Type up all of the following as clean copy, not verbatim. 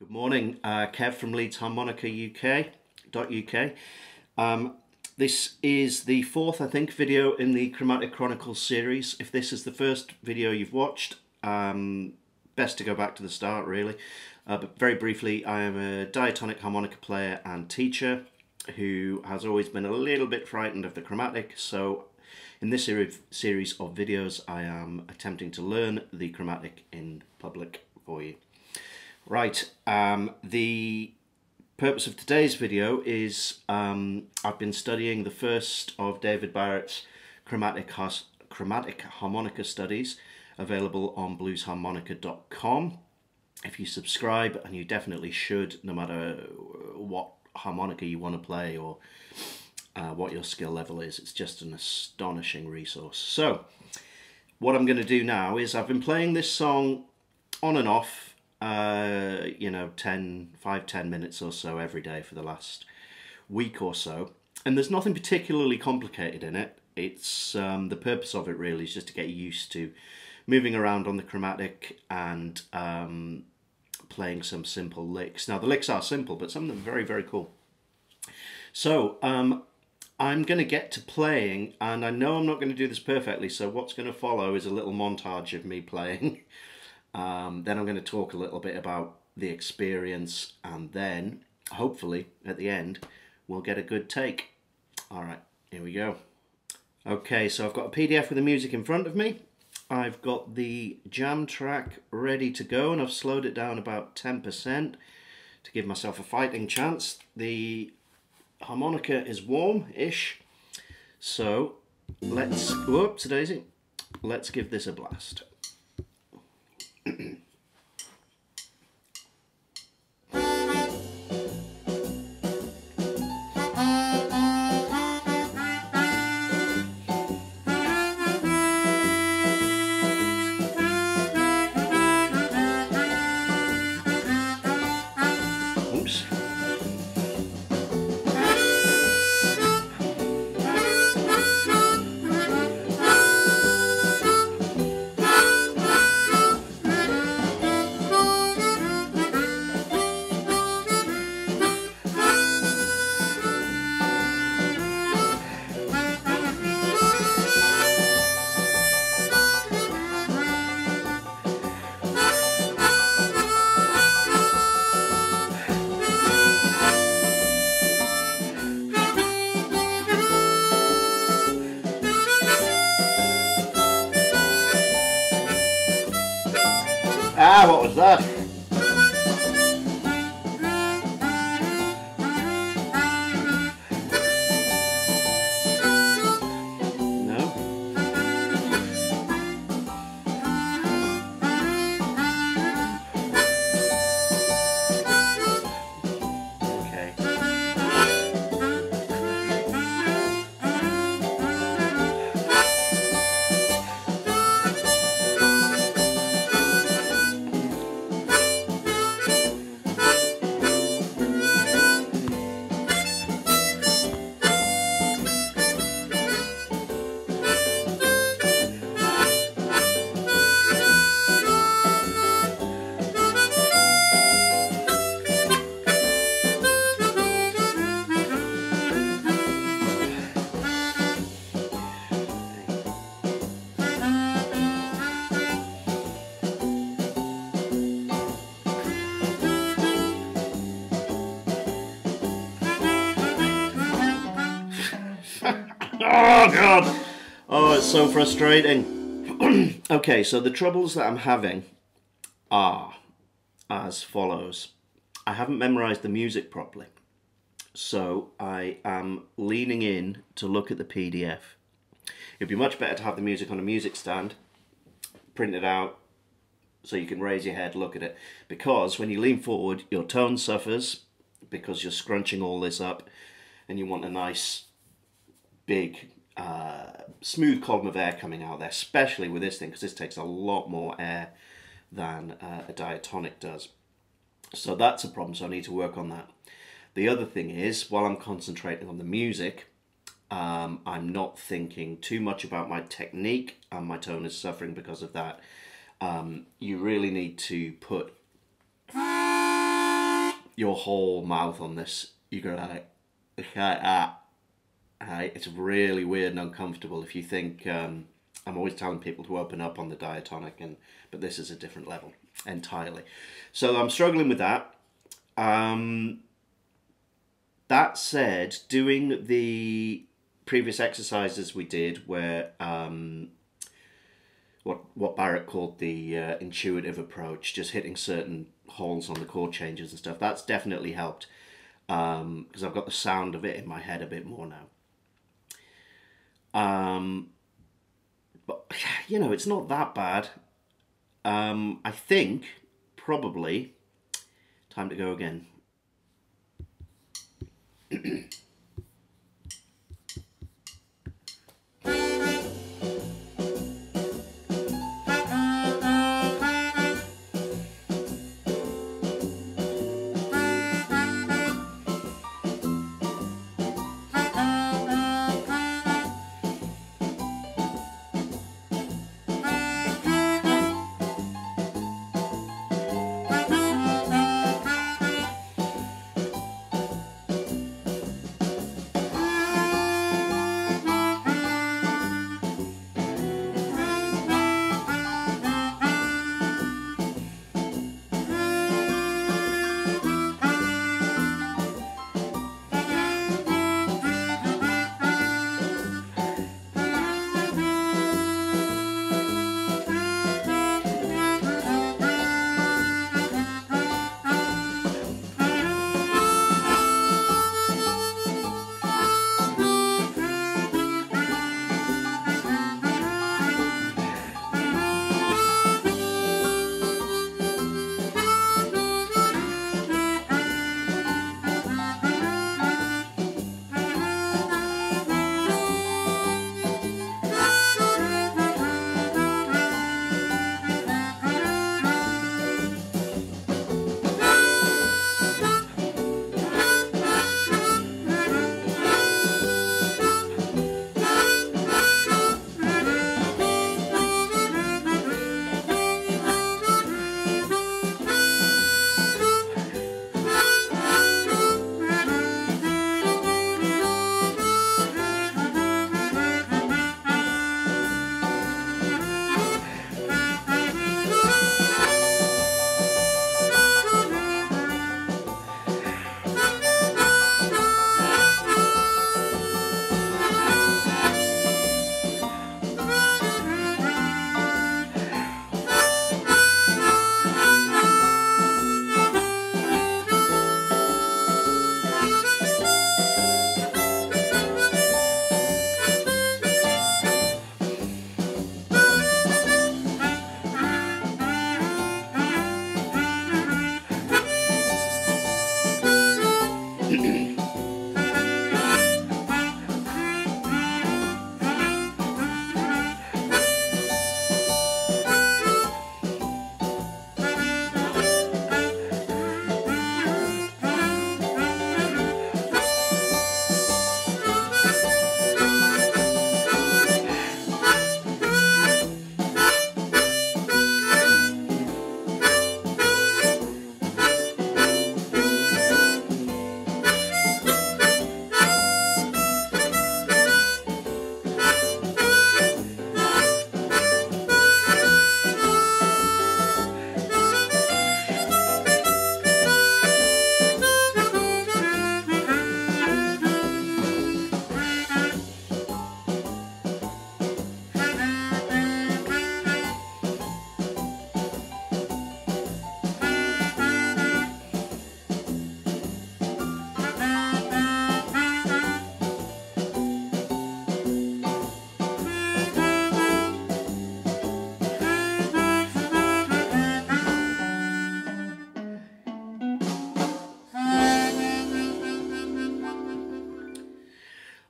Good morning, Kev from Leeds Harmonica UK. This is the fourth, I think, video in the Chromatic Chronicles series. If this is the first video you've watched, best to go back to the start, really. But very briefly, I am a diatonic harmonica player and teacher who has always been a little bit frightened of the chromatic, so in this series of videos I am attempting to learn the chromatic in public for you. Right, the purpose of today's video is I've been studying the first of David Barrett's chromatic harmonica studies, available on bluesharmonica.com. If you subscribe, and you definitely should, no matter what harmonica you want to play or what your skill level is, it's just an astonishing resource. So, what I'm going to do now is I've been playing this song on and off, you know, 5-10 minutes or so every day for the last week or so, and there's nothing particularly complicated in it. It's the purpose of it really is just to get used to moving around on the chromatic and playing some simple licks. Now the licks are simple, but some of them are very, very cool. So I'm going to get to playing, and I know I'm not going to do this perfectly, so what's going to follow is a little montage of me playing. Then I'm going to talk a little bit about the experience, and then, hopefully, at the end, we'll get a good take. Alright, here we go. Okay, so I've got a PDF with the music in front of me. I've got the jam track ready to go, and I've slowed it down about 10% to give myself a fighting chance. The harmonica is warm-ish, so let's... Whoops, Daisy. Let's give this a blast. Ah, what was that? Oh God! Oh, it's so frustrating. Okay, so the troubles that I'm having are as follows. I haven't memorized the music properly, so I am leaning in to look at the PDF. It'd be much better to have the music on a music stand, print it out, so you can raise your head, look at it, because when you lean forward, your tone suffers, because you're scrunching all this up, and you want a nice... big smooth column of air coming out there, especially with this thing, because this takes a lot more air than a diatonic does. So that's a problem, so I need to work on that. The other thing is, while I'm concentrating on the music, I'm not thinking too much about my technique, and my tone is suffering because of that. You really need to put your whole mouth on this. You go like, it's really weird and uncomfortable. If you think, I'm always telling people to open up on the diatonic, but this is a different level entirely. So I'm struggling with that. That said, doing the previous exercises we did where what Barrett called the intuitive approach, just hitting certain holes on the chord changes and stuff, that's definitely helped, because I've got the sound of it in my head a bit more now. But, you know, it's not that bad. I think probably time to go again.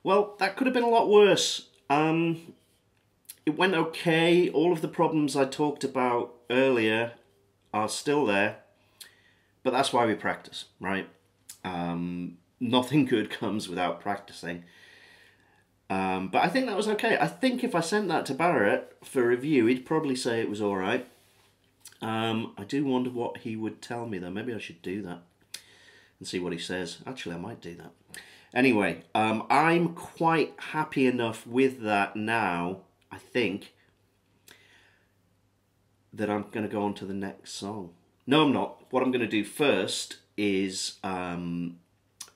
Well, that could have been a lot worse. It went okay. All of the problems I talked about earlier are still there, but that's why we practice, right? Nothing good comes without practicing. But I think that was okay. I think if I sent that to Barrett for review, he'd probably say it was all right. I do wonder what he would tell me though. Maybe I should do that. and see what he says. Actually, I might do that. Anyway, I'm quite happy enough with that now, I think, that I'm going to go on to the next song. No, I'm not. What I'm going to do first is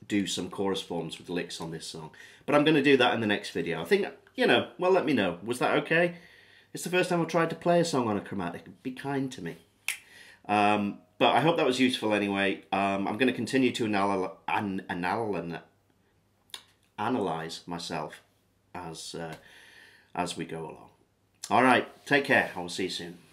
do some chorus forms with licks on this song. But I'm going to do that in the next video. I think, you know, well, let me know. Was that okay? It's the first time I've tried to play a song on a chromatic. Be kind to me. But I hope that was useful anyway. I'm going to continue to analyse myself as we go along. All right, take care. I will see you soon.